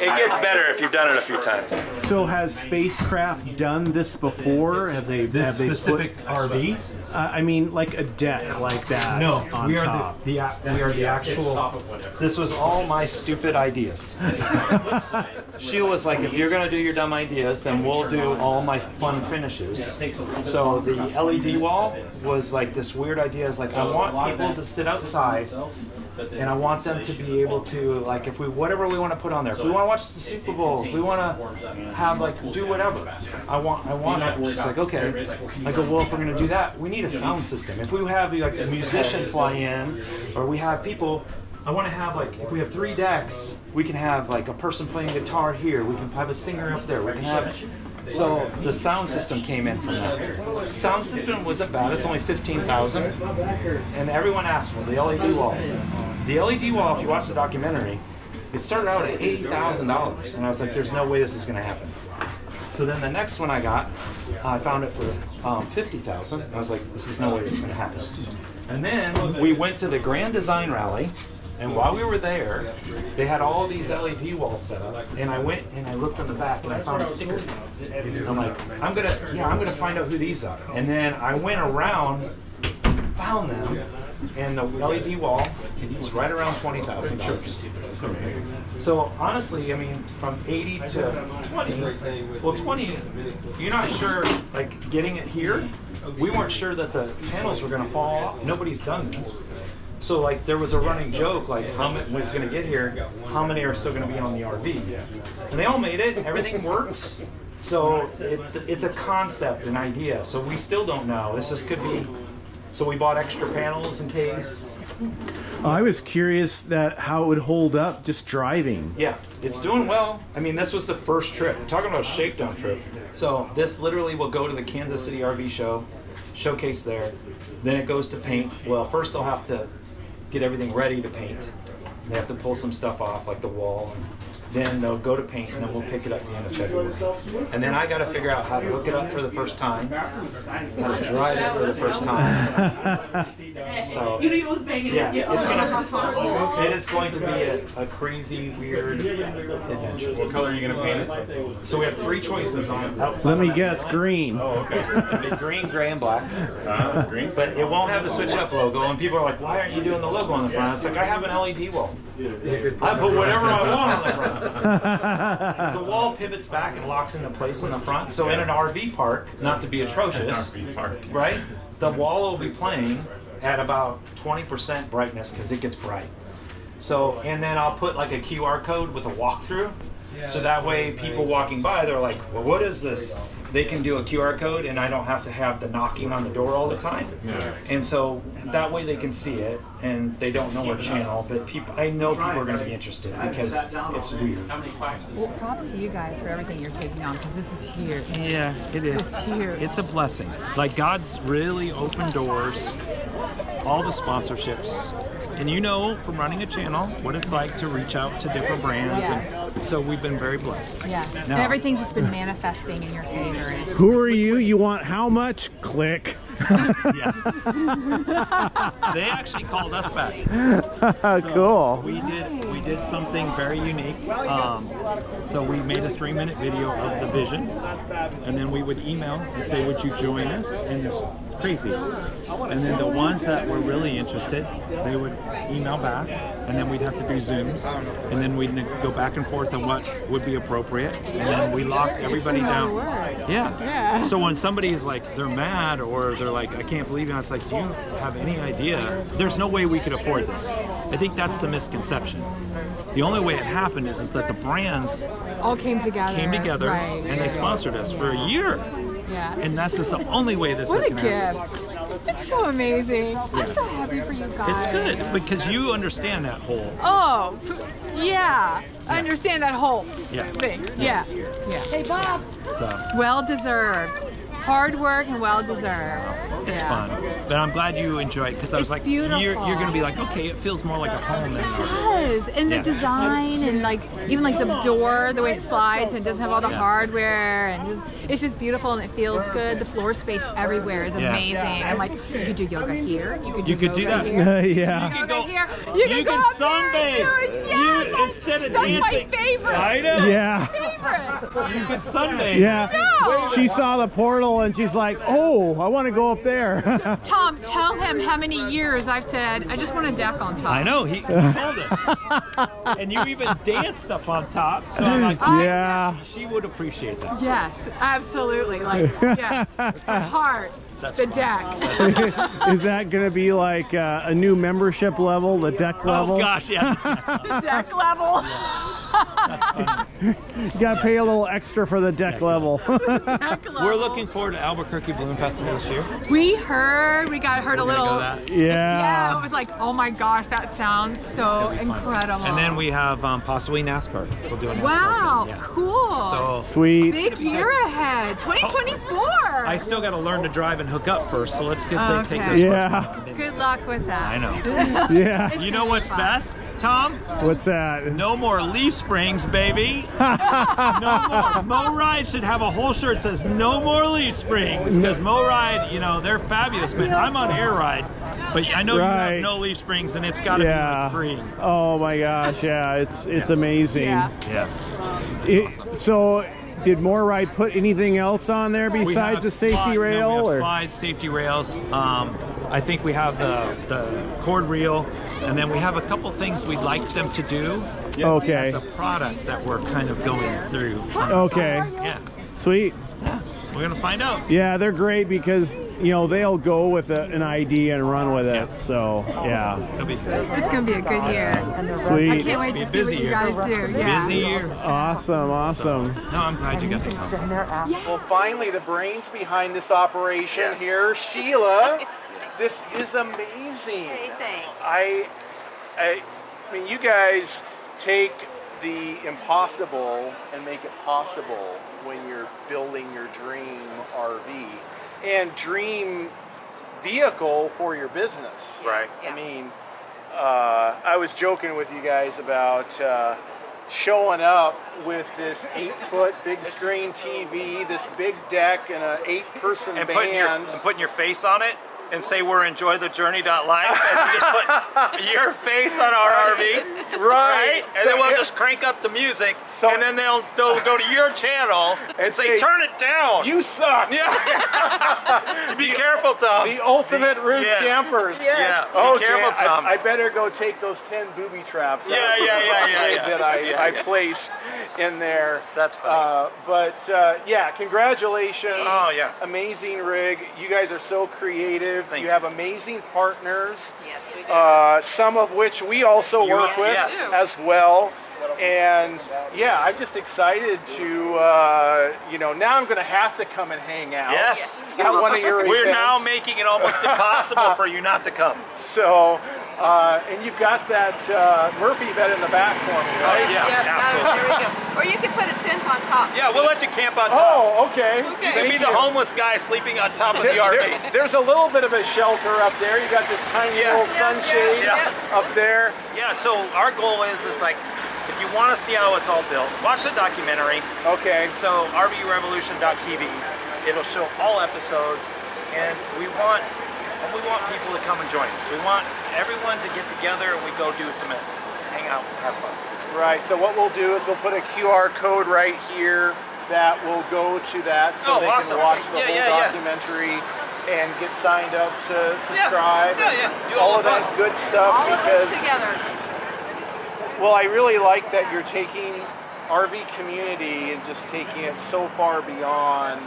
It gets better if you've done it a few times. So has Spacecraft done this before? Have they? This have they specific put, R V? Uh, I mean, like a deck like that. No, on we are top. The, the we are the actual. This was all my stupid ideas. Sheila was like, if you're gonna do your dumb ideas, then we'll do all my fun finishes. So the L E D wall was like this weird idea. Is like I want people to sit outside. And I want them to be able to, like, if we, whatever we want to put on there, if we want to watch the Super Bowl, if we want to have, like, do whatever, I want, I want it. She's like, okay. I go, well, if we're going to do that, we need a sound system. If we have, like, a musician fly in, or we have people, I want to have, like, if we have three decks, we can have, like, a person playing guitar here, we can have a singer up there, we can have... So the sound system came in from that. Sound system wasn't bad, it's only fifteen thousand. And everyone asked for the L E D wall. The L E D wall, if you watch the documentary, it started out at eighty thousand dollars. And I was like, there's no way this is gonna happen. So then the next one I got, I found it for um, fifty thousand. I was like, this is no way this is gonna happen. And then we went to the Grand Design Rally. And while we were there, they had all these L E D walls set up, and I went and I looked on the back and I found a sticker. And I'm like, I'm gonna, yeah, I'm gonna find out who these are. And then I went around, found them, and the L E D wall was right around twenty thousand dollars. It's amazing. So honestly, I mean, from eighty to twenty, well, twenty, you're not sure, like getting it here. We weren't sure that the panels were gonna fall off. Nobody's done this. So like there was a running joke like how many, when it's going to get here, how many are still going to be on the R V? And they all made it. Everything works. So it, it's a concept, an idea. So we still don't know. This just could be. So we bought extra panels in case. I was curious that how it would hold up just driving. Yeah, it's doing well. I mean, this was the first trip. We're talking about a shakedown trip. So this literally will go to the Kansas City R V show, showcase there. Then it goes to paint. Well, first they'll have to get everything ready to paint. They have to pull some stuff off, like the wall. And then they'll go to paint, and then we'll pick it up at the end of February. And then I got to figure out how to hook it up for the first time, how to drive it for the first time. So, yeah, it's gonna, it is going to be a, a crazy, weird adventure. What color are you going to paint it? So we have three choices on it. Let me guess, green. Oh, okay. Green, gray, and black. Uh, green. But it won't have the Switch Up logo, and people are like, why aren't you doing the logo on the front? It's like, I have an L E D wall. I put whatever I want on the front. So the wall pivots back and locks into place in the front. So in an R V park, not to be atrocious, right? The wall will be playing at about twenty percent brightness because it gets bright. So, and then I'll put like a Q R code with a walkthrough. So that way people walking by, they're like, well, what is this? They can do a Q R code and I don't have to have the knocking on the door all the time. Yeah. And so that way they can see it and they don't know what channel, but people, I know people are going to be interested because it's weird. Well, props to you guys for everything you're taking on because this is huge. Yeah, it is. It's huge. It's a blessing. Like God's really opened doors, all the sponsorships. And you know from running a channel what it's like to reach out to different brands. Yeah. And so we've been very blessed. Yeah. So everything's just been manifesting in your favor. Who are you? You want how much? Click. Yeah. They actually called us back. So cool. We did we did something very unique. Um, so we made a three minute video of the vision. And then we would email and say, would you join us in this? Crazy. And then the ones that were really interested, they would email back, and then we'd have to do Zooms, and then we'd go back and forth on what would be appropriate, and then we locked everybody down. Yeah. yeah. So when somebody is like, they're mad, or they're like, I can't believe it, I was like, do you have any idea? There's no way we could afford this. I think that's the misconception. The only way it happened is, is that the brands all came together, came together right. and they sponsored us for a year. Yeah. And that's just the only way this is going to happen. It's so amazing. Yeah. I'm so happy for you guys. It's good because you understand that whole. Oh, yeah. yeah. I understand that whole yeah. thing. Yeah. yeah. Yeah. Hey, Bob. So. Well deserved. hard work and well deserved. It's yeah. fun, but I'm glad you enjoy it because I was it's like, beautiful. you're you're gonna be like, okay, it feels more like a home than it does. And yeah. the design and like even like the door, the way it slides and it doesn't have all the yeah. hardware and just it's just beautiful and it feels good. The floor space everywhere is yeah. amazing. Yeah. I'm like, you could do yoga here. You could do, you could do that. Here. yeah. You could go here. You could, you go could sunbathe. Yes, you, instead of that's dancing. That's my favorite. I know. Yeah. Favorite. You could sunbathe. Yeah. No. She saw the portal and she's like, oh, I want to go up there. So, Tom, tell him how many years I've said I just want a deck on top. I know. He told us. And you even danced up on top. So I'm like, I, yeah. she would appreciate that. Yes, absolutely. Like, yeah. My heart. That's the fun. deck. Is that going to be like uh, a new membership level, the deck level? Oh gosh, yeah. The deck level. You got to pay a little extra for the deck, deck level. level. The deck level. We're looking forward to Albuquerque Balloon Festival this year. We heard, we got heard We're a little. Go that. Yeah. Yeah, it was like, oh my gosh, that sounds so incredible. Fun. And then we have um, possibly NASCAR. We'll do a NASCAR. Wow, yeah. cool. So sweet. Big year ahead, twenty twenty-four. Oh, I still got to learn to drive and hook up first, so let's get okay. take those yeah. Good luck with that. I know. yeah. You know what's best, Tom? What's that? No more leaf springs, baby. No more. MORryde should have a whole shirt that says no more leaf springs, because MORryde, you know, they're fabulous, but I'm on air ride, but I know right. you have no leaf springs, and it's got to yeah. be like free. Oh my gosh, yeah, it's it's yeah. amazing. Yeah. yeah. It, awesome. So. Did MORryde put anything else on there besides the safety rail? No, we have or? slides, safety rails. Um, I think we have the, the cord reel, and then we have a couple things we'd like them to do. Yeah. Okay. As a product that we're kind of going through. Okay. Yeah. Sweet. Yeah. We're gonna find out. Yeah, they're great because you know they'll go with a, an idea and run with it. Yeah. So yeah, be it's gonna be a good year. Sweet. I can't wait to see what you guys do. Yeah. Busy year. Awesome, awesome. So, no, I'm glad you got to come. Yeah. Well, finally, the brains behind this operation yes. here, Sheila. This is amazing. Hey, thanks. I, I, I mean, you guys take the impossible and make it possible when you're building your dream R V and dream vehicle for your business. Right. Yeah. I mean, uh, I was joking with you guys about uh, showing up with this eight-foot big screen T V, this big deck, and an eight-person band. Putting your, and putting your face on it. And say we're Enjoy The Journey dot Life and you just put your face on our R V, right? right? And so then we'll it, just crank up the music, so and then they'll they'll go to your channel and say, say turn it down. You suck. Yeah. Be the, careful, Tom. The ultimate roof yeah. dampers. Yes. Yeah. Okay. Be careful, Tom. I, I better go take those ten booby traps. Yeah, out yeah, yeah, yeah, yeah, that I, yeah, I yeah. placed in there. That's funny. Uh, but uh, yeah, congratulations. Oh yeah. Amazing rig. You guys are so creative. Thank you have you. amazing partners, yes, we do. Uh, some of which we also you work are, with yes. as well. And yeah, I'm just excited to, uh, you know, now I'm going to have to come and hang out. Yes. At one of your We're events. now making it almost impossible for you not to come. So, uh, and you've got that uh, Murphy bed in the back for me, right? Oh, yeah, yeah, absolutely. There we go. Or you can put a tent on top. Yeah, we'll let you camp on top. Oh, okay. okay. You can be the homeless guy sleeping on top of there, the R V. There, there's a little bit of a shelter up there. You got this tiny yeah. little yeah, sunshade yeah, yeah. up there. Yeah, so our goal is, is like, if you want to see how it's all built, watch the documentary. Okay. So R V Revolution dot T V, it'll show all episodes, and we want and we want people to come and join us. We want everyone to get together and we go do some hang out, have fun. Right. So what we'll do is we'll put a Q R code right here that will go to that, so oh, they awesome. can watch the yeah, whole yeah, documentary. Yeah. And get signed up to subscribe. Yeah. Yeah, yeah. Do all, all of that fun. good stuff. All of us together. Well, I really like that you're taking R V community and just taking it so far beyond,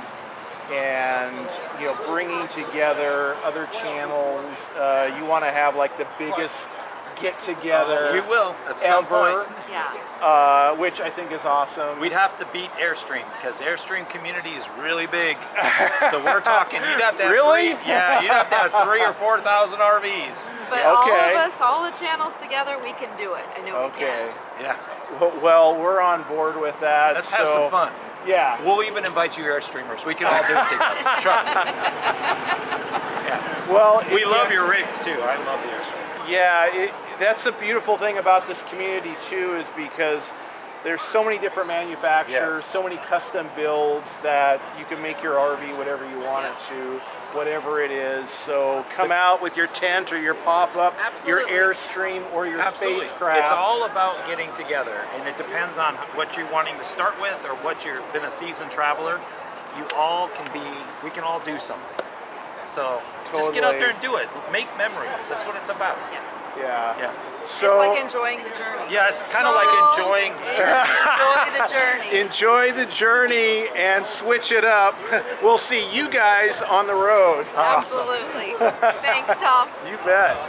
and you know, bringing together other channels. Uh, you want to have like the biggest get-together uh, we will at some ever, point. Yeah. Uh, which I think is awesome. We'd have to beat Airstream because Airstream community is really big. So we're talking. You'd have to have really, three, yeah, you'd have to have three or four thousand R Vs. But okay. all of us, all the channels together, we can do it. I know okay. we can. Yeah. Well, well, we're on board with that. Let's so have some fun. Yeah. We'll even invite you air streamers. We can all do it together. Trust me. Yeah. Well, we it, love yeah. your rigs too. I love the air streamers. Yeah, it, that's the beautiful thing about this community too, is because there's so many different manufacturers, yes. so many custom builds that you can make your R V whatever you want yeah. it to, whatever it is. So come out with your tent or your pop-up, your Airstream or your Absolutely. Spacecraft. It's all about getting together, and it depends on what you're wanting to start with or what you've been a seasoned traveler. You all can be, we can all do something. So totally. Just get out there and do it. Make memories. That's what it's about. Yeah. Yeah. yeah. So, it's like enjoying the journey. Yeah, it's kind of oh, like enjoying enjoy the journey. Enjoy the journey and switch it up. We'll see you guys on the road. Awesome. Absolutely. Thanks, Tom. You bet.